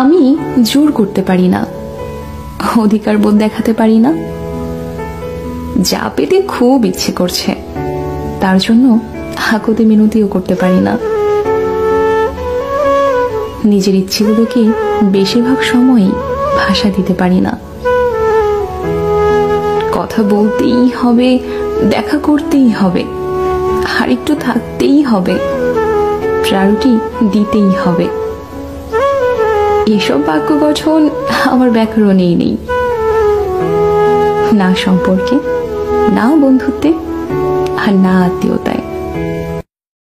আমি জোর করতে পারি না, অধিকার বোধ দেখাতে পারি না। যা পেতে খুব ইচ্ছে করছে তার জন্য হাকুতে মিনতিও করতে পারি না। নিজের ইচ্ছেগুলোকে বেশিরভাগ সময়ই ভাষা দিতে পারি না। কথা বলতেই হবে, দেখা করতেই হবে, আর একটু থাকতেই হবে, প্রায়োরিটি দিতেই হবে। এসব বাক্য গঠন আমার ব্যাকরণেই নেই, না সম্পর্কে, না বন্ধুত্বে, আর না আত্মীয়তায়।